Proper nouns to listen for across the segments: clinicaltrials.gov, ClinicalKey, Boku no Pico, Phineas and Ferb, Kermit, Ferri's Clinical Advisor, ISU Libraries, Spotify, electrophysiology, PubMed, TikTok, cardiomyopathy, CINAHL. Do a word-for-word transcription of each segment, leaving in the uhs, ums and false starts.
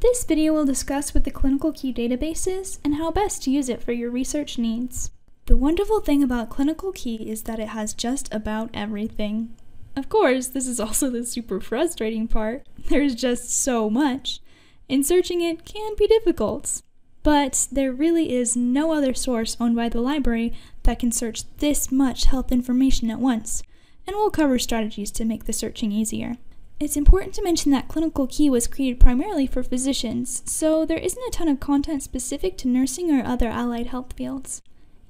This video will discuss what the ClinicalKey database is and how best to use it for your research needs. The wonderful thing about ClinicalKey is that it has just about everything. Of course, this is also the super frustrating part. There's just so much, and searching it can be difficult. But there really is no other source owned by the library that can search this much health information at once, and we'll cover strategies to make the searching easier. It's important to mention that ClinicalKey was created primarily for physicians, so there isn't a ton of content specific to nursing or other allied health fields.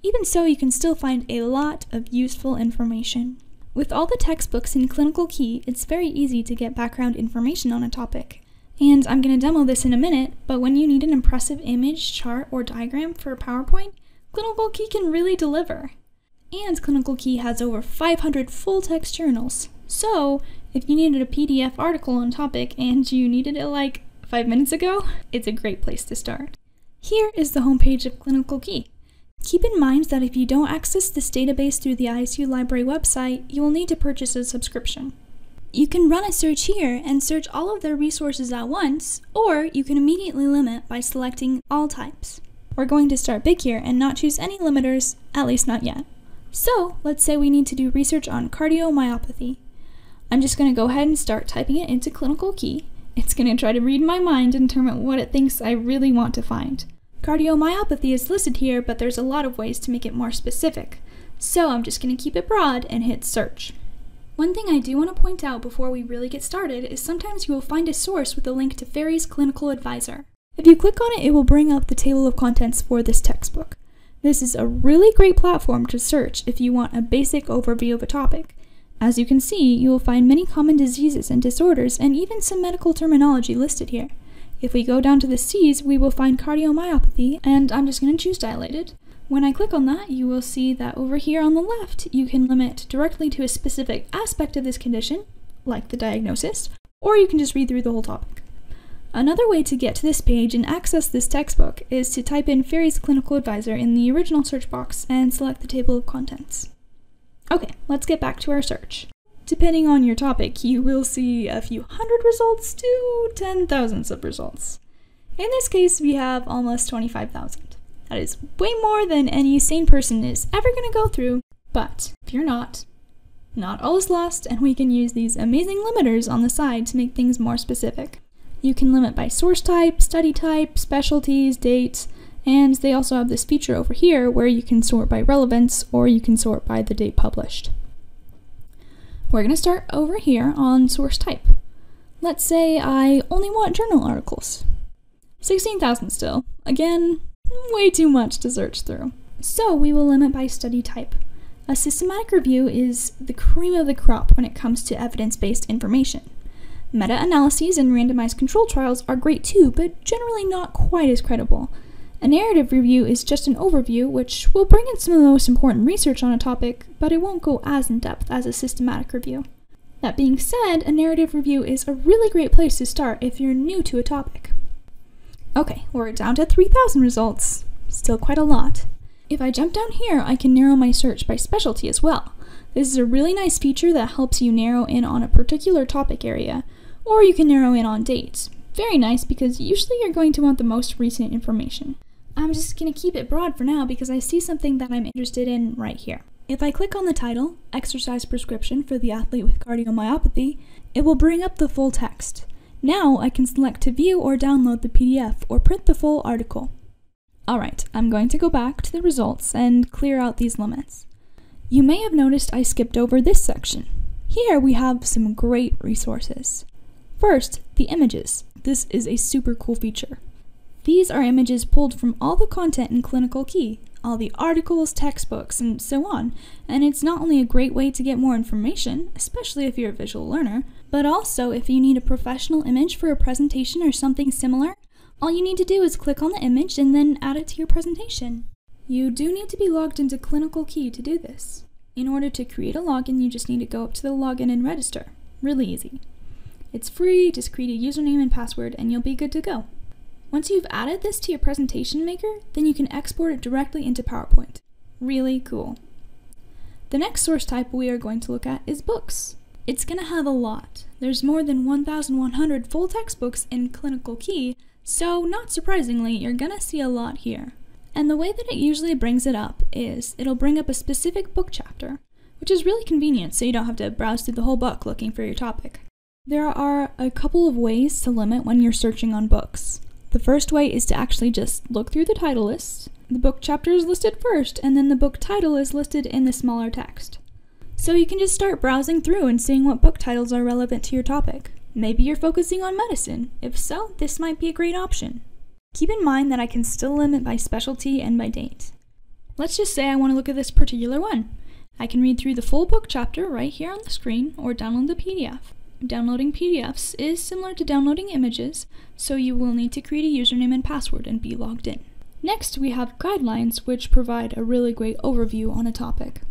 Even so, you can still find a lot of useful information. With all the textbooks in ClinicalKey, it's very easy to get background information on a topic. And I'm going to demo this in a minute, but when you need an impressive image, chart, or diagram for PowerPoint, ClinicalKey can really deliver. And ClinicalKey has over five hundred full-text journals, so if you needed a P D F article on topic and you needed it like five minutes ago, it's a great place to start. Here is the homepage of ClinicalKey. Keep in mind that if you don't access this database through the I S U Library website, you will need to purchase a subscription. You can run a search here and search all of their resources at once, or you can immediately limit by selecting all types. We're going to start big here and not choose any limiters, at least not yet. So let's say we need to do research on cardiomyopathy. I'm just going to go ahead and start typing it into ClinicalKey. It's going to try to read my mind and determine what it thinks I really want to find. Cardiomyopathy is listed here, but there's a lot of ways to make it more specific. So I'm just going to keep it broad and hit search. One thing I do want to point out before we really get started is sometimes you will find a source with a link to Ferri's Clinical Advisor. If you click on it, it will bring up the table of contents for this textbook. This is a really great platform to search if you want a basic overview of a topic. As you can see, you will find many common diseases and disorders and even some medical terminology listed here. If we go down to the C's, we will find cardiomyopathy, and I'm just going to choose dilated. When I click on that, you will see that over here on the left, you can limit directly to a specific aspect of this condition, like the diagnosis, or you can just read through the whole topic. Another way to get to this page and access this textbook is to type in Ferri's Clinical Advisor in the original search box and select the table of contents. Okay, let's get back to our search. Depending on your topic, you will see a few hundred results to ten thousand sub-results. In this case, we have almost twenty-five thousand. That is way more than any sane person is ever going to go through, but if you're not, not all is lost, and we can use these amazing limiters on the side to make things more specific. You can limit by source type, study type, specialties, dates, and they also have this feature over here where you can sort by relevance or you can sort by the date published. We're going to start over here on source type. Let's say I only want journal articles. sixteen thousand still. Again, way too much to search through. So we will limit by study type. A systematic review is the cream of the crop when it comes to evidence-based information. Meta-analyses and randomized control trials are great too, but generally not quite as credible. A narrative review is just an overview, which will bring in some of the most important research on a topic, but it won't go as in-depth as a systematic review. That being said, a narrative review is a really great place to start if you're new to a topic. Okay, we're down to three thousand results. Still quite a lot. If I jump down here, I can narrow my search by specialty as well. This is a really nice feature that helps you narrow in on a particular topic area, or you can narrow in on dates. Very nice, because usually you're going to want the most recent information. I'm just going to keep it broad for now because I see something that I'm interested in right here. If I click on the title, Exercise Prescription for the Athlete with Cardiomyopathy, it will bring up the full text. Now I can select to view or download the P D F or print the full article. Alright, I'm going to go back to the results and clear out these limits. You may have noticed I skipped over this section. Here we have some great resources. First, the images. This is a super cool feature. These are images pulled from all the content in ClinicalKey, all the articles, textbooks, and so on, and it's not only a great way to get more information, especially if you're a visual learner, but also if you need a professional image for a presentation or something similar, all you need to do is click on the image and then add it to your presentation. You do need to be logged into ClinicalKey to do this. In order to create a login, you just need to go up to the login and register. Really easy. It's free, just create a username and password and you'll be good to go. Once you've added this to your presentation maker, then you can export it directly into PowerPoint. Really cool. The next source type we are going to look at is books. It's going to have a lot. There's more than one thousand one hundred full textbooks in ClinicalKey, So not surprisingly, you're gonna see a lot here. And the way that it usually brings it up is it'll bring up a specific book chapter, which is really convenient so you don't have to browse through the whole book looking for your topic. There are a couple of ways to limit when you're searching on books. The first way is to actually just look through the title list. The book chapter is listed first, and then the book title is listed in the smaller text. So you can just start browsing through and seeing what book titles are relevant to your topic. Maybe you're focusing on medicine. If so, this might be a great option. Keep in mind that I can still limit by specialty and by date. Let's just say I want to look at this particular one. I can read through the full book chapter right here on the screen, or download the P D F. Downloading P D Fs is similar to downloading images, so you will need to create a username and password and be logged in. Next, we have guidelines, which provide a really great overview on a topic.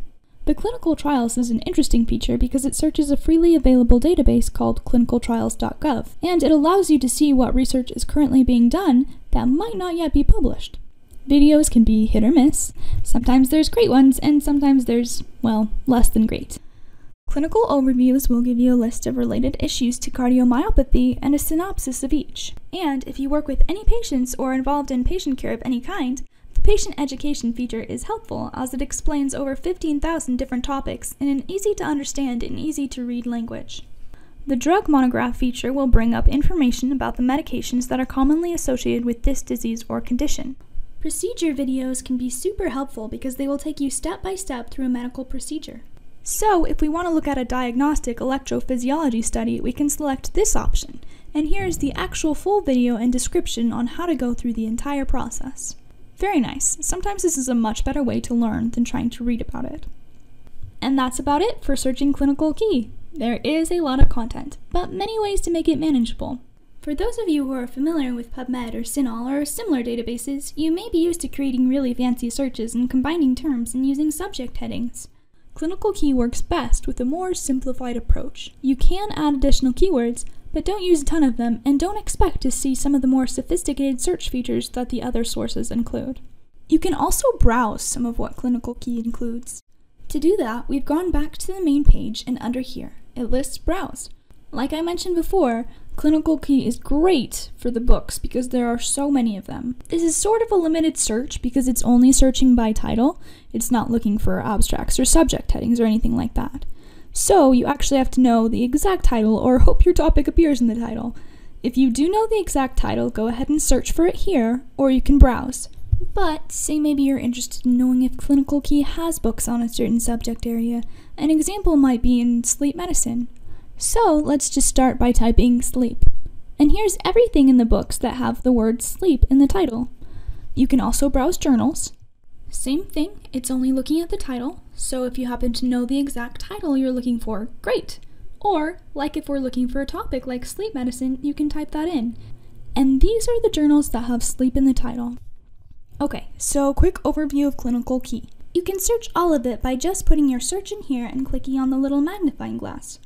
The clinical trials is an interesting feature because it searches a freely available database called clinical trials dot gov, and it allows you to see what research is currently being done that might not yet be published. Videos can be hit or miss. Sometimes there's great ones, and sometimes there's, well, less than great. Clinical overviews will give you a list of related issues to cardiomyopathy and a synopsis of each. And if you work with any patients or are involved in patient care of any kind, the patient education feature is helpful as it explains over fifteen thousand different topics in an easy-to-understand and easy-to-read language. The drug monograph feature will bring up information about the medications that are commonly associated with this disease or condition. Procedure videos can be super helpful because they will take you step-by-step through a medical procedure. So, if we want to look at a diagnostic electrophysiology study, we can select this option, and here is the actual full video and description on how to go through the entire process. Very nice. Sometimes this is a much better way to learn than trying to read about it. And that's about it for searching ClinicalKey. There is a lot of content, but many ways to make it manageable. For those of you who are familiar with PubMed or CINAHL or similar databases, you may be used to creating really fancy searches and combining terms and using subject headings. ClinicalKey works best with a more simplified approach. You can add additional keywords, but don't use a ton of them, and don't expect to see some of the more sophisticated search features that the other sources include. You can also browse some of what ClinicalKey includes. To do that, we've gone back to the main page, and under here, it lists Browse. Like I mentioned before, ClinicalKey is great for the books because there are so many of them. This is sort of a limited search because it's only searching by title. It's not looking for abstracts or subject headings or anything like that. So you actually have to know the exact title or hope your topic appears in the title. If you do know the exact title, go ahead and search for it here, or you can browse. But say maybe you're interested in knowing if ClinicalKey has books on a certain subject area. An example might be in sleep medicine. So let's just start by typing sleep. And here's everything in the books that have the word sleep in the title. You can also browse journals. Same thing, it's only looking at the title, so if you happen to know the exact title you're looking for, great! Or, like if we're looking for a topic like sleep medicine, you can type that in. And these are the journals that have sleep in the title. Okay, so quick overview of ClinicalKey. You can search all of it by just putting your search in here and clicking on the little magnifying glass.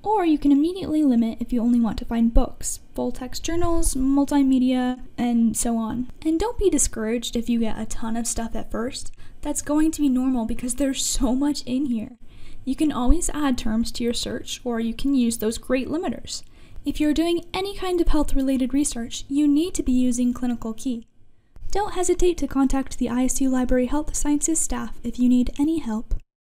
Or you can immediately limit if you only want to find books, full-text journals, multimedia, and so on. And don't be discouraged if you get a ton of stuff at first. That's going to be normal because there's so much in here. You can always add terms to your search, or you can use those great limiters. If you're doing any kind of health-related research, you need to be using ClinicalKey. Don't hesitate to contact the I S U Library Health Sciences staff if you need any help.